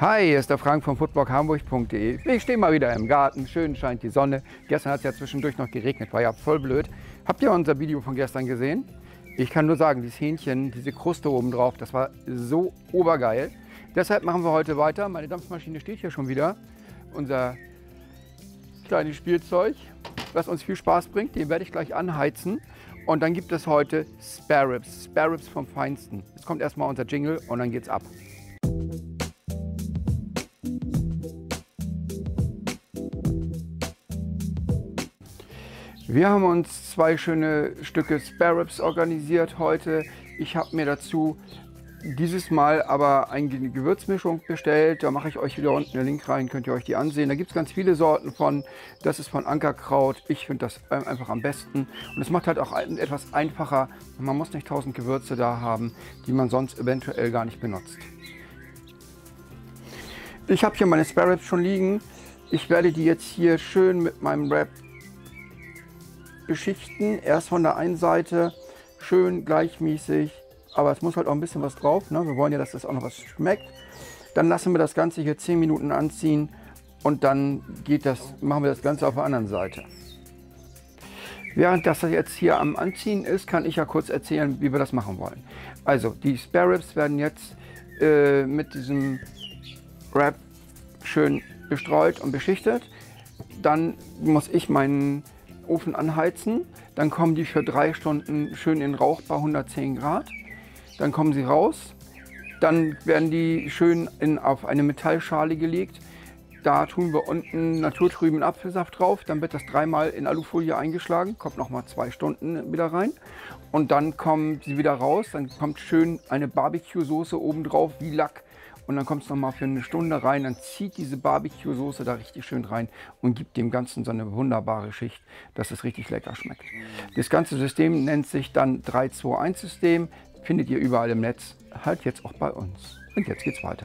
Hi, hier ist der Frank von foodbloghamburg.de. Ich stehe mal wieder im Garten, schön scheint die Sonne. Gestern hat es ja zwischendurch noch geregnet, war ja voll blöd. Habt ihr unser Video von gestern gesehen? Ich kann nur sagen, dieses Hähnchen, diese Kruste oben drauf, das war so obergeil. Deshalb machen wir heute weiter. Meine Dampfmaschine steht hier schon wieder. Unser kleines Spielzeug, was uns viel Spaß bringt, den werde ich gleich anheizen. Und dann gibt es heute Spareribs, Spareribs vom Feinsten. Jetzt kommt erstmal unser Jingle und dann geht's ab. Wir haben uns zwei schöne Stücke Spareribs organisiert heute. Ich habe mir dazu dieses Mal aber eine Gewürzmischung bestellt. Da mache ich euch wieder unten den Link rein, könnt ihr euch die ansehen. Da gibt es ganz viele Sorten von. Das ist von Ankerkraut. Ich finde das einfach am besten. Und es macht halt auch etwas einfacher. Man muss nicht 1000 Gewürze da haben, die man sonst eventuell gar nicht benutzt. Ich habe hier meine Spareribs schon liegen. Ich werde die jetzt hier schön mit meinem Wrap beschichten. Erst von der einen Seite schön gleichmäßig. Aber es muss halt auch ein bisschen was drauf, ne? Wir wollen ja, dass das auch noch was schmeckt. Dann lassen wir das Ganze hier 10 Minuten anziehen und dann geht das, machen wir das Ganze auf der anderen Seite. Während das jetzt hier am Anziehen ist, kann ich ja kurz erzählen, wie wir das machen wollen. Also die Spareribs werden jetzt mit diesem Wrap schön bestreut und beschichtet. Dann muss ich meinen Ofen anheizen. Dann kommen die für 3 Stunden schön in Rauch bei 110 Grad. Dann kommen sie raus, dann werden die schön auf eine Metallschale gelegt. Da tun wir unten naturtrüben Apfelsaft drauf, dann wird das 3-mal in Alufolie eingeschlagen, kommt nochmal 2 Stunden wieder rein. Und dann kommen sie wieder raus, dann kommt schön eine Barbecue-Soße oben drauf wie Lack. Und dann kommt es nochmal für 1 Stunde rein, dann zieht diese Barbecue-Soße da richtig schön rein und gibt dem Ganzen so eine wunderbare Schicht, dass es richtig lecker schmeckt. Das ganze System nennt sich dann 3-2-1-System. Findet ihr überall im Netz, halt jetzt auch bei uns. Und jetzt geht's weiter.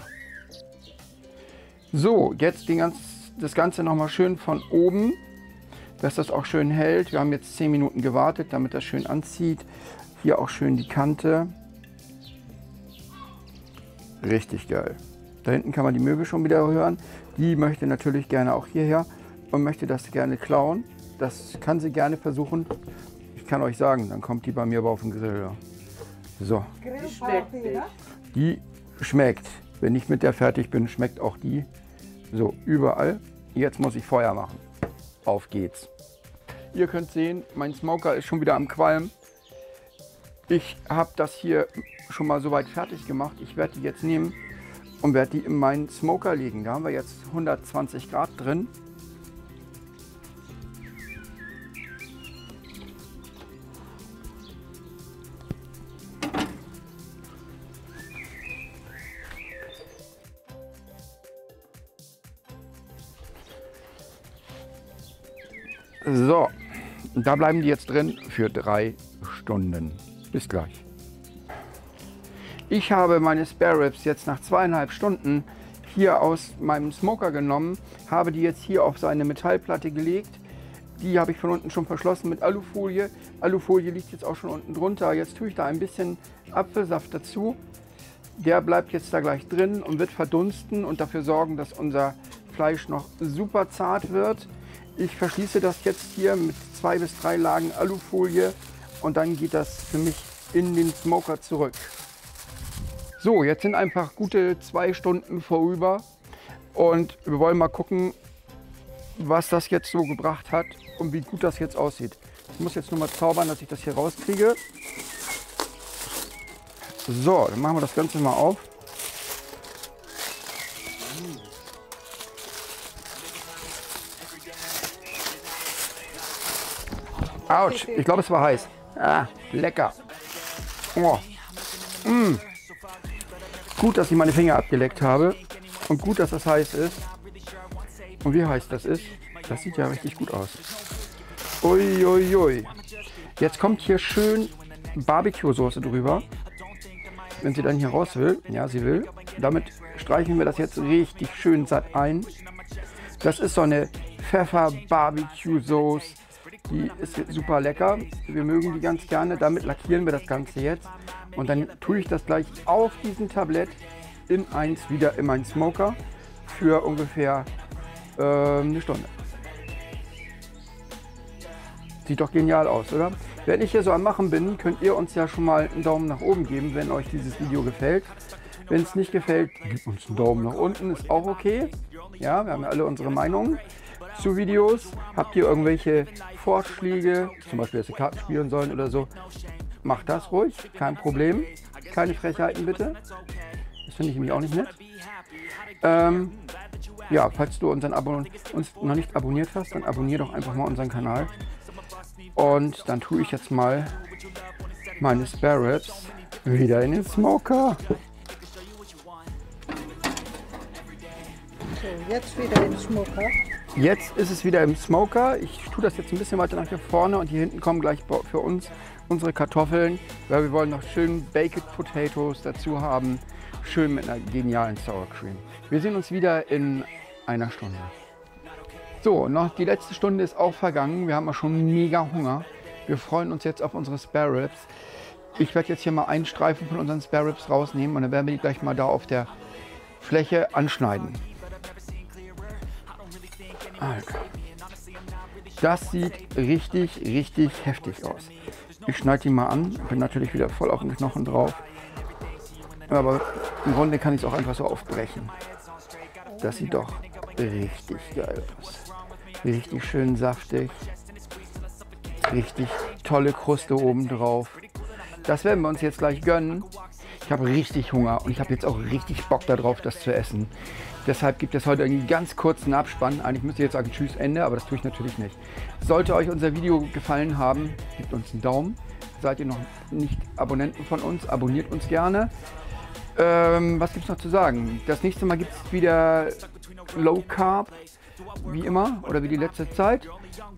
So, jetzt das Ganze nochmal schön von oben, dass das auch schön hält. Wir haben jetzt 10 Minuten gewartet, damit das schön anzieht. Hier auch schön die Kante. Richtig geil. Da hinten kann man die Möwe schon wieder hören. Die möchte natürlich gerne auch hierher und möchte das gerne klauen. Das kann sie gerne versuchen. Ich kann euch sagen, dann kommt die bei mir aber auf den Grill. So. Die schmeckt. Wenn ich mit der fertig bin, schmeckt auch die. So, überall. Jetzt muss ich Feuer machen. Auf geht's. Ihr könnt sehen, mein Smoker ist schon wieder am Qualmen. Ich habe das hier schon mal soweit fertig gemacht. Ich werde die jetzt nehmen und werde die in meinen Smoker legen. Da haben wir jetzt 120 Grad drin. So, da bleiben die jetzt drin für 3 Stunden. Bis gleich. Ich habe meine Spareribs jetzt nach 2,5 Stunden hier aus meinem Smoker genommen, habe die jetzt hier auf so eine Metallplatte gelegt. Die habe ich von unten schon verschlossen mit Alufolie. Alufolie liegt jetzt auch schon unten drunter. Jetzt tue ich da ein bisschen Apfelsaft dazu. Der bleibt jetzt da gleich drin und wird verdunsten und dafür sorgen, dass unser Fleisch noch super zart wird. Ich verschließe das jetzt hier mit 2 bis 3 Lagen Alufolie und dann geht das für mich in den Smoker zurück. So, jetzt sind einfach gute 2 Stunden vorüber und wir wollen mal gucken, was das jetzt so gebracht hat und wie gut das jetzt aussieht. Ich muss jetzt nur mal zaubern, dass ich das hier rauskriege. So, dann machen wir das Ganze mal auf. Autsch, ich glaube, es war heiß. Ah, lecker. Oh. Mm. Gut, dass ich meine Finger abgeleckt habe. Und gut, dass das heiß ist. Und wie heiß das ist, das sieht ja richtig gut aus. Uiuiui. Ui, ui. Jetzt kommt hier schön Barbecue-Soße drüber. Wenn sie dann hier raus will. Ja, sie will. Damit streichen wir das jetzt richtig schön satt ein. Das ist so eine Pfeffer-Barbecue-Soße. Die ist super lecker, wir mögen die ganz gerne, damit lackieren wir das Ganze jetzt und dann tue ich das gleich auf diesem Tablett in eins wieder in meinen Smoker für ungefähr eine Stunde. Sieht doch genial aus, oder? Wenn ich hier so am Machen bin, könnt ihr uns ja schon mal einen Daumen nach oben geben, wenn euch dieses Video gefällt. Wenn es nicht gefällt, gebt uns einen Daumen nach unten, ist auch okay. Ja, wir haben ja alle unsere Meinungen zu Videos. Habt ihr irgendwelche Vorschläge, zum Beispiel, dass wir Karten spielen sollen oder so, macht das ruhig, kein Problem. Keine Frechheiten bitte. Das finde ich nämlich auch nicht nett. Ja, falls du uns noch nicht abonniert hast, dann abonnier doch einfach mal unseren Kanal. Und dann tue ich jetzt mal meine Spareribs wieder in den Smoker. So, jetzt wieder im Smoker. Jetzt ist es wieder im Smoker. Ich tue das jetzt ein bisschen weiter nach hier vorne und hier hinten kommen gleich für uns unsere Kartoffeln, weil wir wollen noch schön Baked Potatoes dazu haben. Schön mit einer genialen Sour Cream. Wir sehen uns wieder in einer Stunde. So, noch die letzte Stunde ist auch vergangen. Wir haben ja schon mega Hunger. Wir freuen uns jetzt auf unsere Spareribs. Ich werde jetzt hier mal einen Streifen von unseren Spareribs rausnehmen und dann werden wir die gleich mal da auf der Fläche anschneiden. Alter. Das sieht richtig, richtig heftig aus. Ich schneide die mal an. Bin natürlich wieder voll auf den Knochen drauf. Aber im Grunde kann ich es auch einfach so aufbrechen. Das sieht doch richtig geil aus. Richtig schön saftig, richtig tolle Kruste obendrauf. Das werden wir uns jetzt gleich gönnen. Ich habe richtig Hunger und ich habe jetzt auch richtig Bock darauf, das zu essen. Deshalb gibt es heute einen ganz kurzen Abspann. Eigentlich müsste ich jetzt sagen Tschüss, Ende, aber das tue ich natürlich nicht. Sollte euch unser Video gefallen haben, gebt uns einen Daumen. Seid ihr noch nicht Abonnenten von uns, abonniert uns gerne. Was gibt es noch zu sagen? Das nächste Mal gibt es wieder Low Carb. Wie immer oder wie die letzte Zeit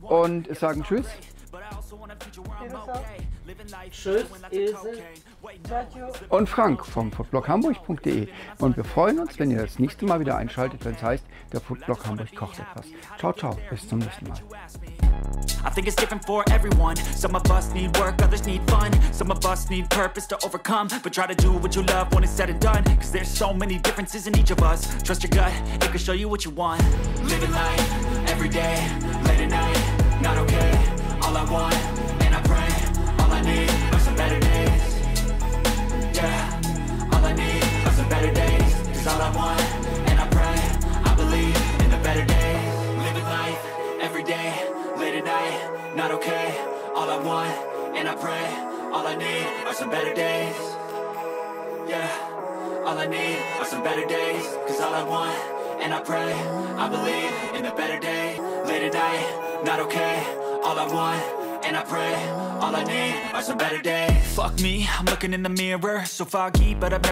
und es sagen Tschüss. Tschüss, Ilse. Und Frank vom foodbloghamburg.de und wir freuen uns, wenn ihr das nächste Mal wieder einschaltet, wenn es heißt, der Foodblog Hamburg kocht etwas. Ciao, ciao, bis zum nächsten Mal. I think it's different for everyone. Some of us need work, others need fun. Some of us need purpose to overcome. But try to do what you love when it's said and done. Cause there's so many differences in each of us. Trust your gut, it can show you what you want. Living life, every day, late at night, not okay. All I want, and I pray, all I need are some better days. Yeah, all I need are some better days. Cause all I want, and I pray, I believe in the better days. Living life, every day. Late at night, not okay. All I want, and I pray. All I need are some better days. Yeah, all I need are some better days. Cause all I want, and I pray. I believe in the better day. Late at night, not okay. All I want, and I pray. All I need are some better days. Fuck me, I'm looking in the mirror. So foggy, but I've never